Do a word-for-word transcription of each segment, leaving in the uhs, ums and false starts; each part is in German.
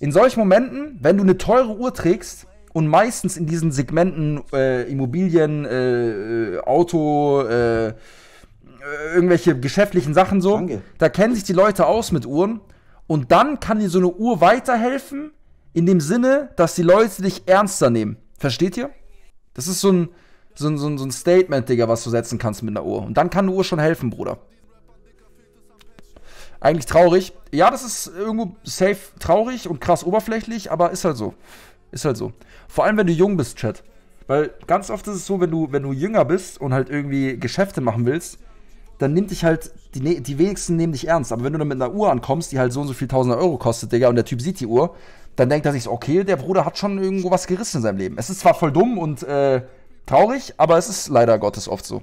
In solchen Momenten, wenn du eine teure Uhr trägst und meistens in diesen Segmenten äh, Immobilien, äh, Auto, äh, irgendwelche geschäftlichen Sachen so, Danke. Da kennen sich die Leute aus mit Uhren und dann kann dir so eine Uhr weiterhelfen, in dem Sinne, dass die Leute dich ernster nehmen. Versteht ihr? Das ist so ein, so ein, so ein Statement, Digga, was du setzen kannst mit einer Uhr. Und dann kann eine Uhr schon helfen, Bruder. Eigentlich traurig. Ja, das ist irgendwo safe traurig und krass oberflächlich, aber ist halt so. Ist halt so. Vor allem, wenn du jung bist, Chat. Weil ganz oft ist es so, wenn du, wenn du jünger bist und halt irgendwie Geschäfte machen willst, dann nimmt dich halt, die, die wenigsten nehmen dich ernst. Aber wenn du dann mit einer Uhr ankommst, die halt so und so viel tausend Euro kostet, Digga, und der Typ sieht die Uhr, dann denkt er sich so, okay, der Bruder hat schon irgendwo was gerissen in seinem Leben. Es ist zwar voll dumm und äh, traurig, aber es ist leider Gottes oft so.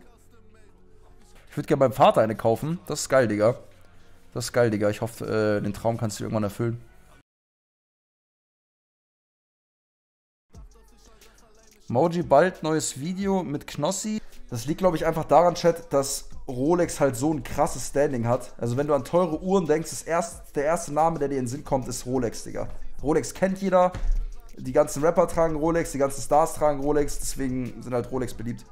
Ich würde gerne meinem Vater eine kaufen. Das ist geil, Digga. Das ist geil, Digga. Ich hoffe, äh, den Traum kannst du irgendwann erfüllen. Moji, bald neues Video mit Knossi. Das liegt, glaube ich, einfach daran, Chat, dass Rolex halt so ein krasses Standing hat. Also wenn du an teure Uhren denkst, das erst, der erste Name, der dir in den Sinn kommt, ist Rolex, Digga. Rolex kennt jeder. Die ganzen Rapper tragen Rolex, die ganzen Stars tragen Rolex, deswegen sind halt Rolex beliebt.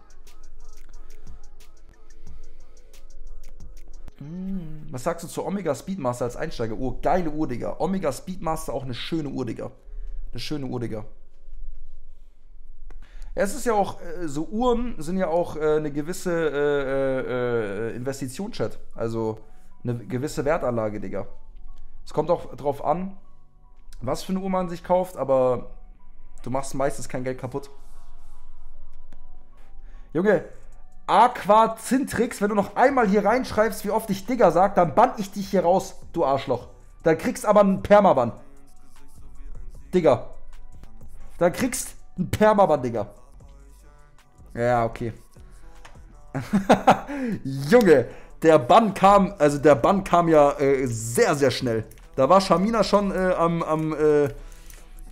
Mm, was sagst du zu Omega Speedmaster als Einsteigeruhr? Geile Uhr, Digga. Omega Speedmaster auch eine schöne Uhr, Digga. Eine schöne Uhr, Digga. Ja, es ist ja auch, so Uhren sind ja auch äh, eine gewisse äh, äh, Investition, Chat. Also eine gewisse Wertanlage, Digga. Es kommt auch drauf an, was für eine Uhr man sich kauft, aber du machst meistens kein Geld kaputt. Junge, Aqua-Zintrix, wenn du noch einmal hier reinschreibst, wie oft ich Digger sag, dann bann ich dich hier raus, du Arschloch. Dann kriegst aber einen Permaban. Digga. Dann kriegst einen Permaban, Digga. Ja, okay. Junge, der Bann kam, also der Bann kam ja äh, sehr, sehr schnell. Da war Shamina schon äh, am, am, äh,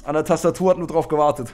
an der Tastatur, hat nur drauf gewartet.